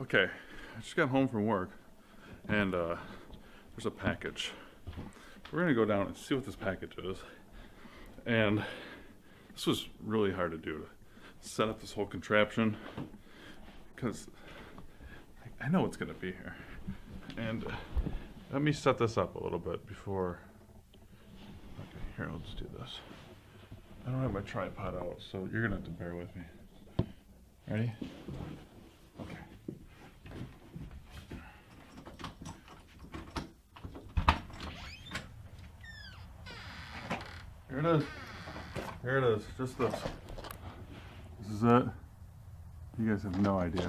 Okay, I just got home from work and there's a package. We're gonna go down and see what this package is. And this was really hard to do, to set up this whole contraption, because I know it's gonna be here. And let me set this up a little bit before. Okay, here, let's do this. I don't have my tripod out, so you're gonna have to bear with me. Ready? Okay. Here it is. Here it is. Just this. This is it. You guys have no idea.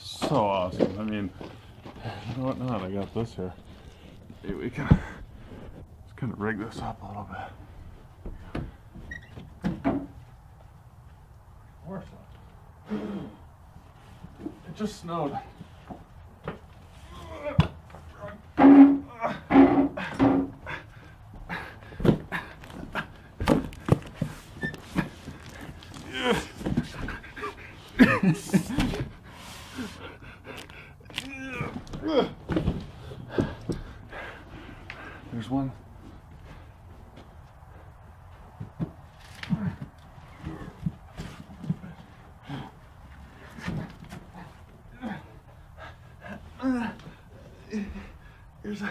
So awesome. I mean, you know what? Not. I got this here. Maybe we can just kind of rig this up a little bit. It just snowed. There's one. Here's a...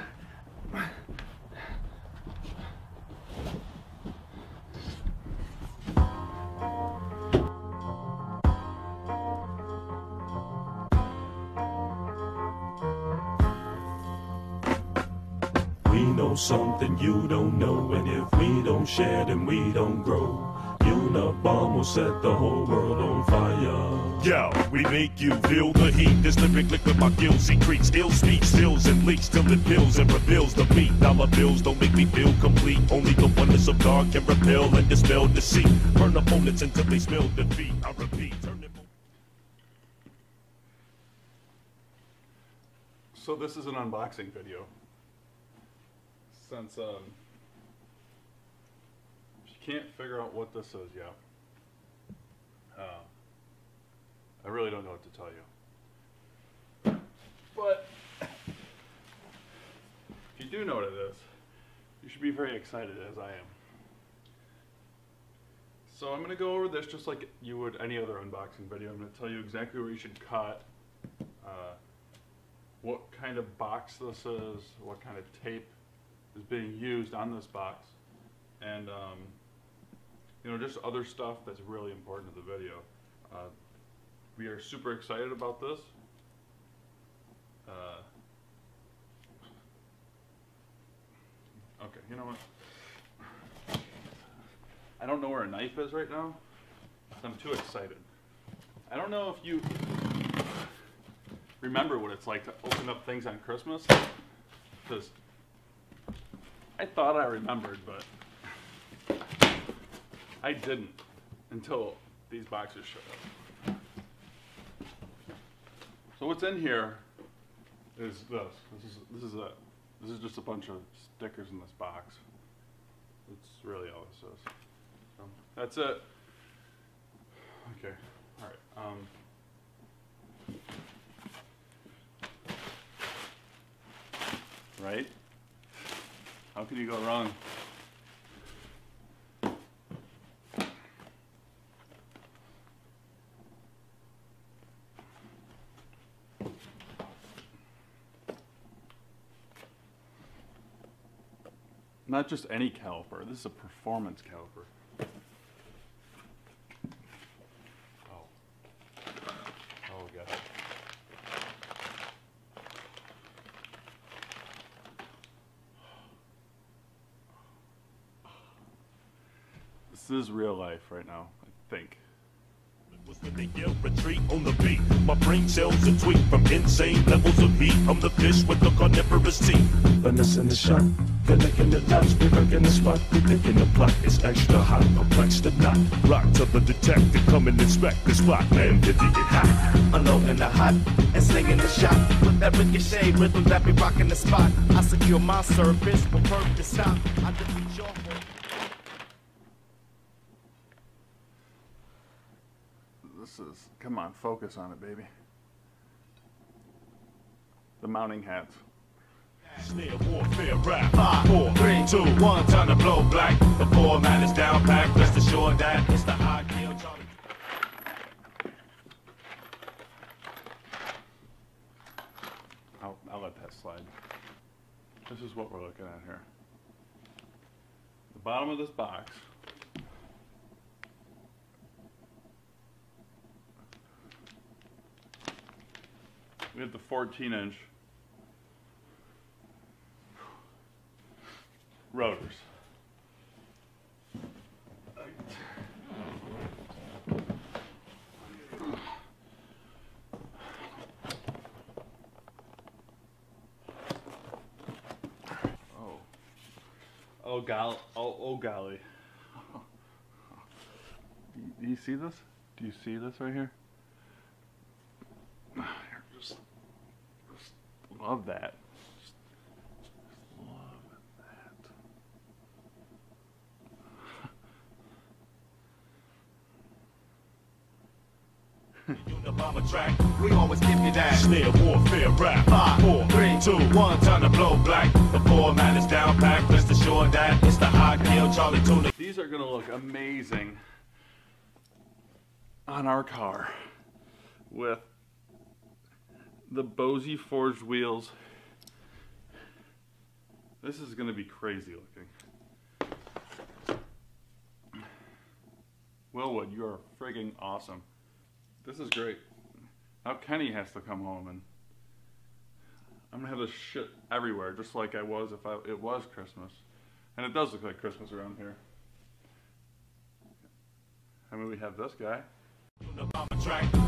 We know something you don't know, and if we don't share, then we don't grow. The bomb will set the whole world on fire. Yo, we make you feel the heat. This lyric lick with my gills, he creaks, ill speech, stills and leaks till it pills and reveals the beat. Dollar bills don't make me feel complete. Only the oneness of God can repel and dispel deceit. Burn opponents until they smell defeat. I repeat, turn it. So this is an unboxing video. Since can't figure out what this is yet. I really don't know what to tell you. But if you do know what it is, you should be very excited, as I am. So I'm going to go over this just like you would any other unboxing video. I'm going to tell you exactly where you should cut, what kind of box this is, what kind of tape is being used on this box, and you know, just other stuff that's really important to the video. We are super excited about this. Okay, you know what? I don't know where a knife is right now, because I'm too excited. I don't know if you remember what it's like to open up things on Christmas, because I thought I remembered, but I didn't until these boxes showed up. So what's in here is this. This is just a bunch of stickers in this box. That's really all this is. So that's it. Okay. All right. Right? How could you go wrong? Not just any caliper, this is a performance caliper. Oh God. This is real life right now, I think. When they yell retreat on the beat, my brain cells a tweet from insane levels of heat. I'm the fish with the carnivorous teeth. Vanessa in the shark, they're licking the dots. We're working the spot, we're picking the plot. It's extra hot, perplexed or not. Rock to the detective, come and inspect the spot. Man, did you get hot? Alone in the hot, and slinging the shot. With that ricochet rhythm that be rocking the spot. I secure my service, prefer to stop. I defeat your home. This is, come on, focus on it, baby. the mounting heads. Warfare rap. 5, 4, 3, 2, 1, time to blow black. The format is down packed, rest assured that it's the high kill. I'll let that slide. This is what we're looking at here. The bottom of this box. We have the 14-inch rotors. Oh golly. Do you see this? Do you see this right here? Just love that. Just love that. Unabomber track, we always give you that. Slayer warfare rap. 5, 4, 3, 2, 1, time to blow black. The format is down packed, rest assured that it's the high kill, Charlie Tuna. These are gonna look amazing on our car with the Bosi Forged Wheels. This is gonna be crazy looking. Wilwood, you are friggin' awesome. This is great. Now Kenny has to come home, and I'm gonna have this shit everywhere, just like I was if it was Christmas. And it does look like Christmas around here. I mean, we have this guy.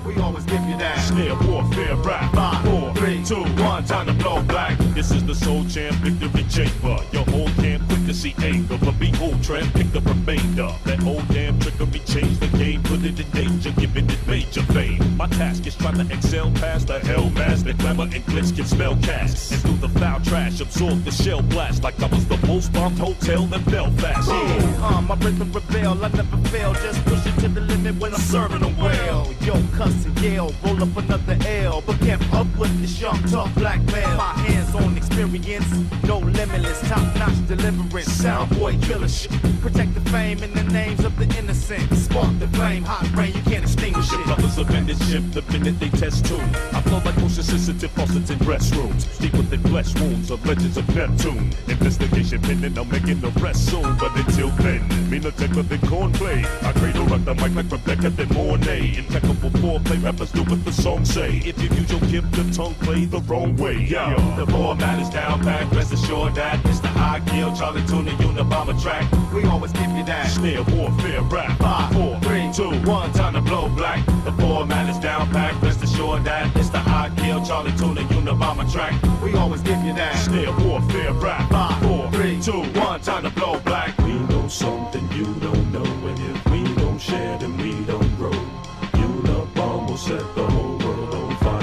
We always give you that. Slayer warfare rap. 5, 4, 3, 2, 1, time to blow black. This is the soul champ victory chamber. Your old damn quick to see anger, but behold, tramp pick the remainder. That old damn trickery changed the game, put it in danger, giving it major fame. My task is trying to excel past the hellmaster. The glamour and glitz can spell cast, and through the foul trash absorb the shell blast, like I was the most bombed hotel in Belfast. My rhythm rebel, I never fail, just push it to the limit when I'm serving them well. Yo, cuss and yell, roll up another L, but kept up with this young, tough black male. My hands-on experience, no limitless, top-notch deliverance. Sound boy killer shit, protect the fame in the names of the innocent. Spark the flame, hot rain, you can't extinguish it. Brothers abandon ship the minute they test tune. I flow like motion-sensitive faucets in restrooms, deep within flesh wounds of legends of Neptune. Investigation pending, I'm making arrest soon, but until then, mean attack with the cornplay. I cradle rock the mic like Rebecca, then Mornay. Impeccable foreplay, rappers do what the song say. If you use your gift, the tongue play the wrong way. Yo, the format is down packed, rest assured that it's the high kill, Charlie Tuna, Unabomber track. We always give you that. Slayer warfare rap. 5, 4, 3, 2, 1, time to blow black. The format is down packed, rest assured that it's the high kill, Charlie Tuna, Unabomber track. We always give you that. Slayer warfare rap. 5, 4, 3, 2, 1, time to blow black. We know something you don't know, and if we don't share, then we don't grow. Unabomber will set the whole world on fire.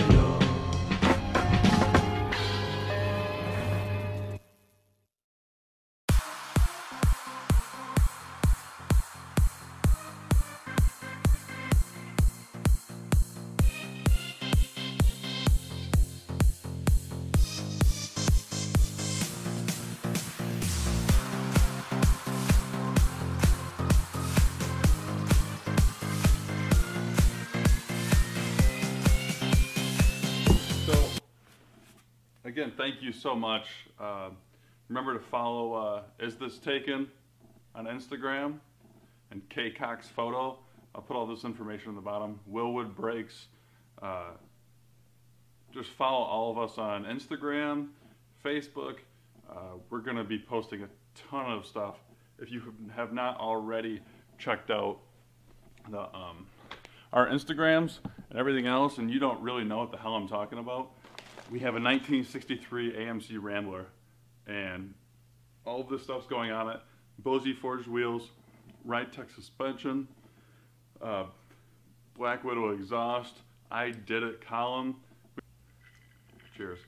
Again, thank you so much. Remember to follow Is This Taken on Instagram and Kay Cox Photo. I'll put all this information on the bottom. Wilwood Breaks. Just follow all of us on Instagram, Facebook. We're going to be posting a ton of stuff. If you have not already checked out the, our Instagrams and everything else, and you don't really know what the hell I'm talking about, we have a 1963 AMC Rambler, and all of this stuff's going on it. Bosi Forged Wheels, Ride Tech suspension, Black Widow exhaust, I Did It column. Cheers.